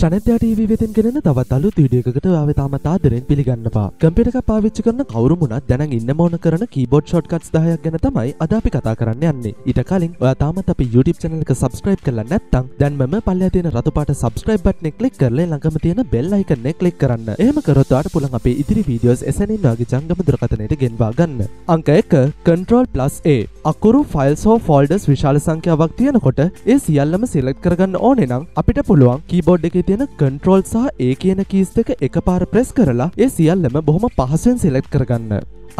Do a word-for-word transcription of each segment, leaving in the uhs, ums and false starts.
ශනේත්‍යා TV වෙතින් ගෙනෙන තවත් අලුත් වීඩියෝ එකකට ඔයාව තාමත් ආදරෙන් පිළිගන්නවා. කම්පියුටර් එකක් පාවිච්චි කරන කවුරුම උනත් දැනන් ඉන්නම ඕන කරන කීබෝඩ් ෂෝට්කට්ස් දහයක් ගැන තමයි අද අපි කතා කරන්න යන්නේ. ඊට කලින් ඔයා තාමත් අපේ YouTube channel එක subscribe කරලා නැත්නම් දැන් මම පල්ලෙහා තියෙන රතු පාට subscribe button එක click කරලා ළඟම තියෙන bell icon එක click කරන්න. එහෙම කරොත් ඔයාට පුළුවන් අපේ ඉදිරි videos එසැනින් ඔයාගේ ජංගම දුරකථනයට ගෙන්වා ගන්න. අංක එක control plus A. අකුරු files හෝ folders විශාල සංඛ්‍යාවක් තියෙනකොට ඒ සියල්ලම select කරගන්න ඕනේ නම් අපිට පුළුවන් keyboard එකේ कंट्रोल सह ए කියන කීස් දෙක එකපාර ප්‍රෙස් කරලා ඒ සියල්ලම බොහොම පහසුවෙන් සිලෙක්ට් කරගන්න.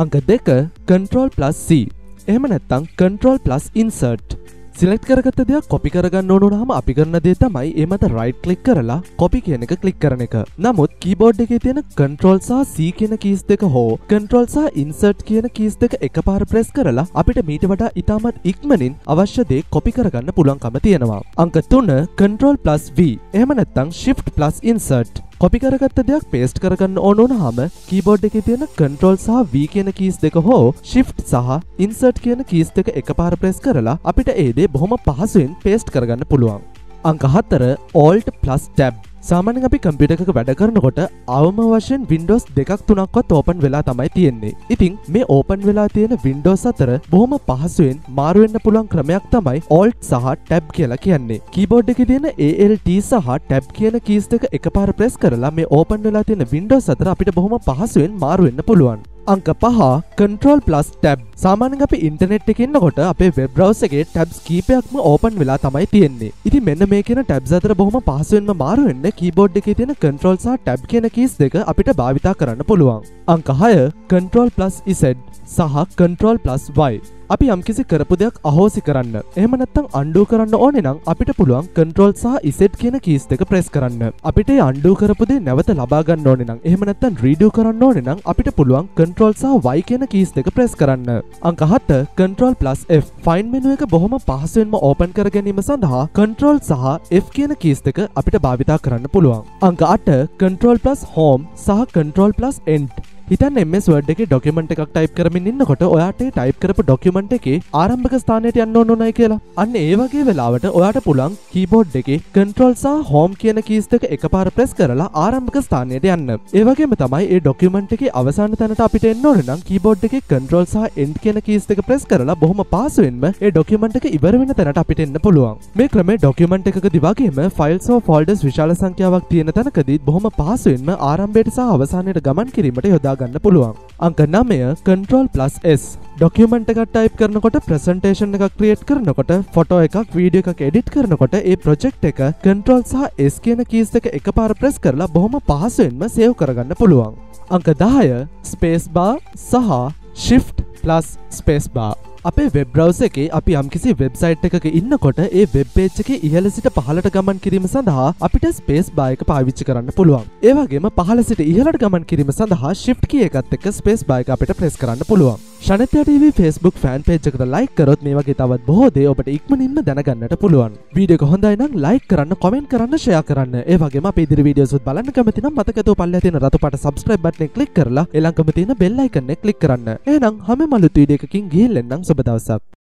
අංක දෙක control plus C. එහෙම නැත්නම් control plus insert. සිලෙක්ට් කරගත්ත දේ කොපි කරගන්න ඕන වුණාම අපි කරන දේ තමයි ඒ මත රයිට් ක්ලික් කරලා කොපි කියන එක ක්ලික් කරන එක. නමුත් කීබෝඩ් එකේ තියෙන control සහ C කියන කීස් දෙක හෝ control සහ insert කියන කීස් දෙක එකපාර ප්‍රෙස් කරලා අපිට මීට වඩා ඉතාමත් ඉක්මනින් අවශ්‍ය දේ කොපි කරගන්න පුළුවන්කම තියෙනවා. අංක තුන control plus V. එහෙම නැත්නම් shift plus insert. කොපි කරගත්ත දෙයක් paste කරගන්න ඕන වුණාම keyboard එකේ තියෙන control සහ V කියන keys දෙක හෝ shift සහ insert කියන keys දෙක එකපාර press කරලා අපිට ඒ දේ බොහොම පහසුවෙන් paste කරගන්න පුළුවන්. අංක හතර alt plus tab. සාමාන්‍යයෙන් අපි කම්පියුටර් එකක වැඩ කරනකොට අවම වශයෙන් Windows දෙකක් තුනක්වත් ඕපන් වෙලා තමයි තියෙන්නේ. ඉතින් මේ ඕපන් වෙලා තියෙන Windows අතර බොහොම පහසුවෙන් මාරු වෙන්න පුළුවන් ක්‍රමයක් තමයි Alt සහ Tab කියලා කියන්නේ. කීබෝඩ් එකේ තියෙන Alt සහ Tab කියන keys දෙක එකපාර press කරලා මේ ඕපන් වෙලා තියෙන Windows අතර අපිට බොහොම පහසුවෙන් මාරු වෙන්න පුළුවන්. අංක පහ control plus tab. සාමාන්‍යයෙන් අපි ඉන්ටර්නෙට් එකේ ඉන්නකොට අපේ වෙබ් බ්‍රවුසර් එකේ ටැබ්ස් කීපයක්ම ඕපන් වෙලා තමයි තියෙන්නේ. ඉතින් මෙන්න මේ කියන ටැබ්ස් අතර බොහොම පහසුවෙන්ම මාරු වෙන්න කීබෝඩ් එකේ තියෙන control සහ tab කියන keys දෙක අපිට භාවිතා කරන්න පුළුවන්. අංක හය control plus Z සහ control plus Y. අපි යම්කිසි කරපු දෙයක් අහෝසි කරන්න, එහෙම නැත්නම් undo කරන්න ඕනේ නම් අපිට පුළුවන් control සහ Z කියන keys දෙක press කරන්න. අපිට ඒ undo කරපු දේ නැවත ලබා ගන්න ඕනේ නම්, එහෙම නැත්නම් redo කරන්න ඕනේ නම් අපිට පුළුවන් control සහ Y කියන keys දෙක press කරන්න. අංක හත control plus F. find menu එක බොහොම පහසුවෙන්ම open කර ගැනීම සඳහා control සහ F කියන keys දෙක අපිට භාවිතා කරන්න පුළුවන්. අංක අට control plus home සහ control plus end. හිතන්න එම් එස් Word එකේ document එකක් type කරමින් ඉන්නකොට ඔයාට ඒ type කරපු document එකේ ආරම්භක ස්ථානයට යන්න ඕන නෑ කියලා. අන්න ඒ වගේ වෙලාවට ඔයාට පුළුවන් keyboard එකේ control සහ home කියන keys දෙක එකපාර press කරලා ආරම්භක ස්ථානයට යන්න. ඒ වගේම තමයි ඒ document එකේ අවසාන තැනට අපිට එන්න ඕන නම් keyboard එකේ control සහ end කියන keys දෙක press කරලා බොහොම පහසුවෙන්ම ඒ document එක ඉවර වෙන තැනට අපිට එන්න පුළුවන්. මේ ක්‍රමය document එකකදී වගේම files හෝ folders විශාල සංඛ්‍යාවක් තියෙන තැනකදී බොහොම පහසුවෙන්ම ආරම්භයට සහ අවසානයට ගමන් කිරීමට යොදා ගන්න පුළුවන්. අංක නවය control plus S. ඩොකියුමන්ට් එකක් ටයිප් කරනකොට, ප්‍රසන්ටේෂන් එකක් ක්‍රියේට් කරනකොට, ෆොටෝ එකක්, වීඩියෝ එකක් එඩිට් කරනකොට ඒ ප්‍රොජෙක්ට් එක control සහ S කියන keys දෙක එකපාර press කරලා බොහොම පහසුවෙන්ම save කරගන්න පුළුවන්. අංක දහය space bar සහ shift plus space bar. අපේ වෙබ් බ්‍රවුසර් එකේ අපි යම්කිසි වෙබ්සයිට් එකක ඉන්නකොට ඒ වෙබ් page එකේ ඉහළ සිට පහළට ගමන් කිරීම සඳහා අපිට space bar එක පාවිච්චි කරන්න පුළුවන්. ඒ වගේම පහළ සිට ඉහළට ගමන් කිරීම සඳහා shift key එකත් එක්ක space bar එක අපිට press කරන්න පුළුවන්. ශනේත්‍යා ටීවී Facebook fan page එකට like කරොත් මේ වගේ තවත් බොහෝ දේ ඔබට ඉක්මනින්ම දැනගන්නට පුළුවන්. වීඩියෝ එක හොඳයි නම් like කරන්න, comment කරන්න, share කරන්න. ඒ වගේම අපේ ඉදිරි videos උත් බලන්න කැමති නම් මතකද පල්ලෙහා තියෙන රතු පාට subscribe button එක click කරලා ඊළඟම තියෙන bell icon එක click කරන්න. එහෙනම් හැම මලුත් වීඩියෝ එකකින් ගිහින් එන්නම්. සුබ දවසක්.